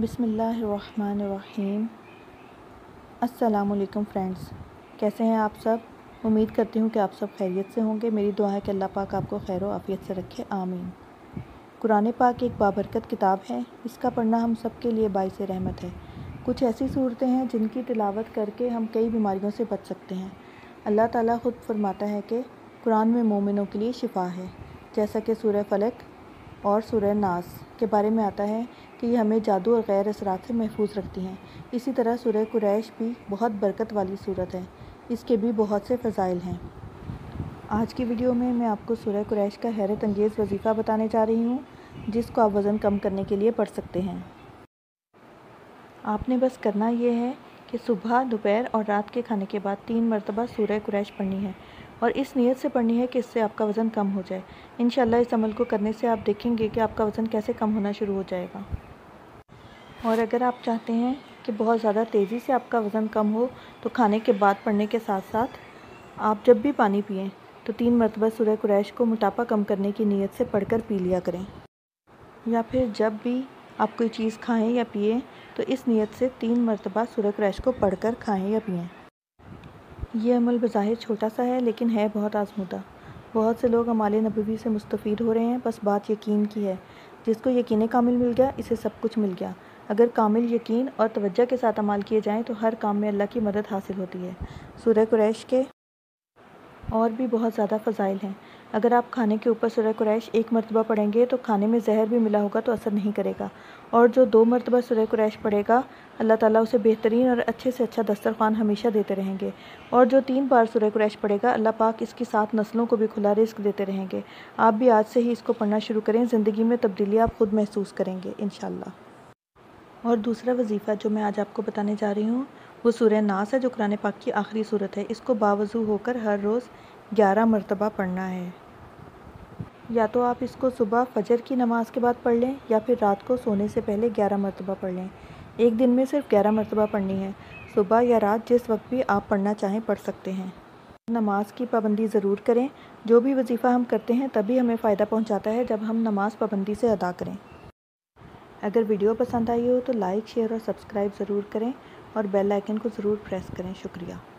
बिस्मिल्लाहिर्रहमानिर्रहीम। अस्सलामुअलैकुम फ्रेंड्स, कैसे हैं आप सब? उम्मीद करती हूँ कि आप सब खैरियत से होंगे। मेरी दुआ है कि अल्लाह पाक आपको खैर व आफियत से रखे, आमीन। कुरान पाक एक बाबरकत किताब है, इसका पढ़ना हम सब के लिए बायस रहमत है। कुछ ऐसी सूरतें हैं जिनकी तिलावत करके हम कई बीमारियों से बच सकते हैं। अल्लाह ताला ख़ुद फरमाता है कि कुरान में मोमिनों के लिए शिफा है, जैसा कि सूरह फलक और सूरह नास के बारे में आता है कि ये हमें जादू और गैर असरात से महफूज रखती हैं। इसी तरह सूरह कुरैश भी बहुत बरकत वाली सूरत है, इसके भी बहुत से फ़ज़ाइल हैं। आज की वीडियो में मैं आपको सूरह कुरैश का हैरत अंगेज़ वजीफ़ा बताने जा रही हूँ, जिसको आप वज़न कम करने के लिए पढ़ सकते हैं। आपने बस करना ये है कि सुबह, दोपहर और रात के खाने के बाद 3 मरतबा सूरह कुरैश पढ़नी है और इस नीयत से पढ़नी है कि इससे आपका वज़न कम हो जाए। इंशाल्लाह इस अमल को करने से आप देखेंगे कि आपका वज़न कैसे कम होना शुरू हो जाएगा। और अगर आप चाहते हैं कि बहुत ज़्यादा तेज़ी से आपका वज़न कम हो तो खाने के बाद पढ़ने के साथ साथ आप जब भी पानी पिएँ तो 3 मरतबा सूरह कुरैश को मोटापा कम करने की नीयत से पढ़ कर पी लिया करें। या फिर जब भी आप कोई चीज़ खाएँ या पिएँ तो इस नीयत से 3 मरतबा सूरह कुरैश को पढ़ कर खाएँ या पिएँ। ये अमल बज़ाहिर छोटा सा है लेकिन है बहुत आजमूदा। बहुत से लोग अमाल नबवी से मुस्तफ़ीद हो रहे हैं, बस बात यकीन की है। जिसको यकीन कामिल मिल गया इसे सब कुछ मिल गया। अगर कामिल यकीन और तवज्जो के साथ अमाल किए जाएँ तो हर काम में अल्लाह की मदद हासिल होती है। सूरह कुरैश के और भी बहुत ज़्यादा फ़ज़ाइल हैं। अगर आप खाने के ऊपर सूरह कुरैश 1 मरतबा पढ़ेंगे तो खाने में जहर भी मिला होगा तो असर नहीं करेगा, और जो 2 मरतबा सूरह कुरैश पढ़ेगा अल्लाह ताला उसे बेहतरीन और अच्छे से अच्छा दस्तरखान हमेशा देते रहेंगे। और जो 3 बार सूरह कुरैश पढ़ेगा अल्लाह पाक इसकी 7 नस्लों को भी खुला रिस्क देते रहेंगे। आप भी आज से ही इसको पढ़ना शुरू करें, ज़िंदगी में तब्दीली आप ख़ुद महसूस करेंगे इंशाल्लाह। और दूसरा वजीफ़ा जो मैं आज आपको बताने जा रही हूँ वो सूरह नास है, जो कुरान पाक की आखिरी सूरत है। इसको बावजू होकर हर रोज़ 11 मरतबा पढ़ना है। या तो आप इसको सुबह फजर की नमाज के बाद पढ़ लें या फिर रात को सोने से पहले 11 मरतबा पढ़ लें। एक दिन में सिर्फ 11 मरतबा पढ़नी है। सुबह या रात जिस वक्त भी आप पढ़ना चाहें पढ़ सकते हैं। नमाज की पाबंदी ज़रूर करें। जो भी वजीफ़ा हम करते हैं तभी हमें फ़ायदा पहुंचाता है जब हम नमाज पाबंदी से अदा करें। अगर वीडियो पसंद आई हो तो लाइक, शेयर और सब्सक्राइब ज़रूर करें और बेल आइकन को ज़रूर प्रेस करें। शुक्रिया।